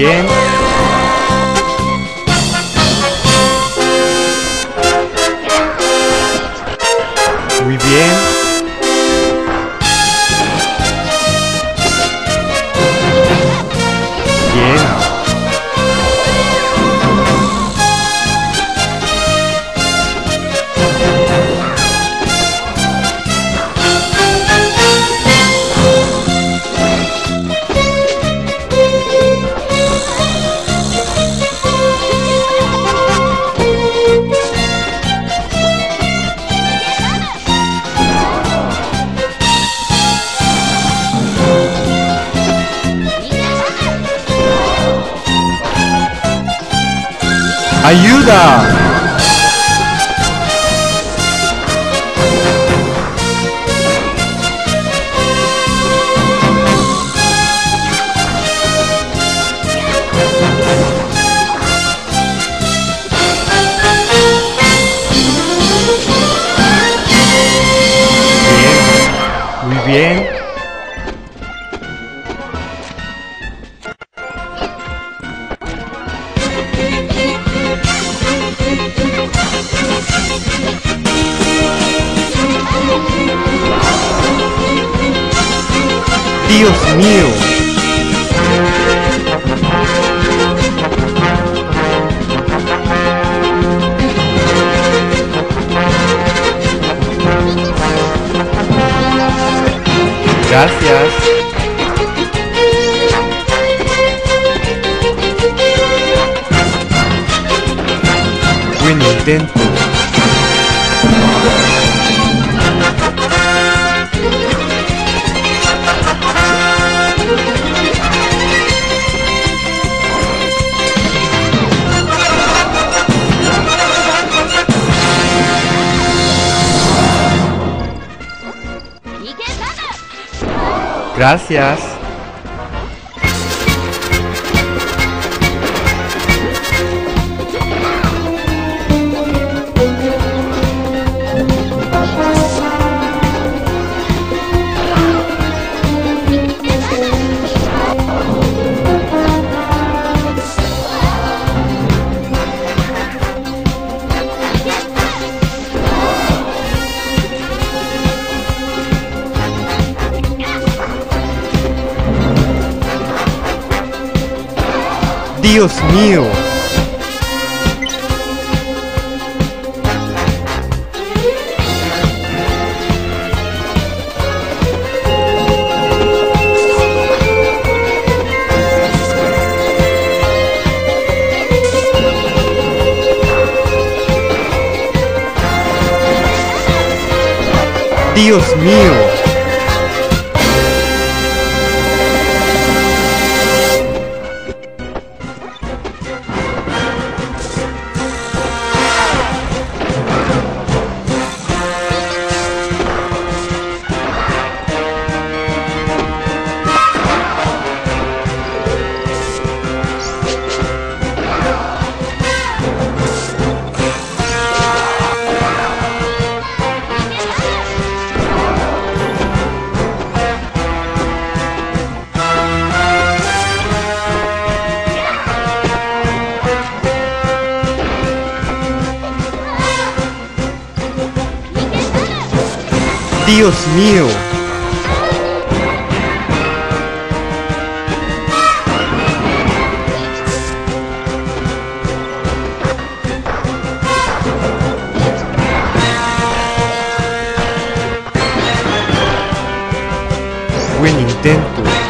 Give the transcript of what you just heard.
bien. Muy bien. Bien. ¡Ayuda! Bien, muy bien. Dios mío. Gracias. Buen intento. Gracias. Dios mío. Dios mío. Dios mío. Buen intento.